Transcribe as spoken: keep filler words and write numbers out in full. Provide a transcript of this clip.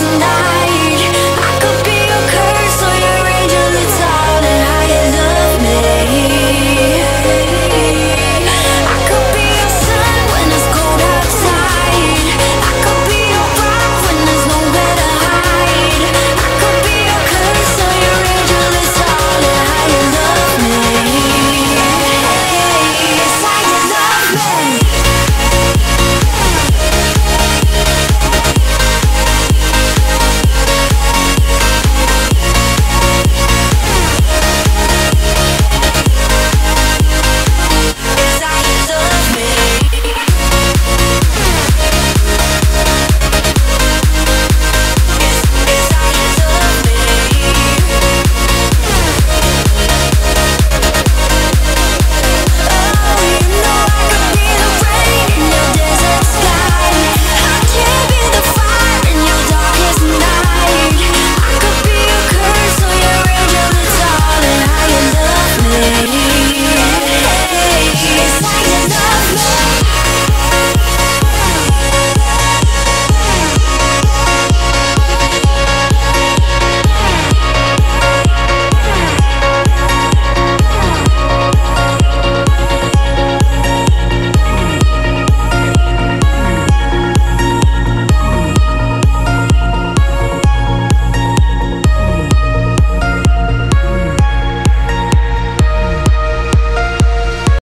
No.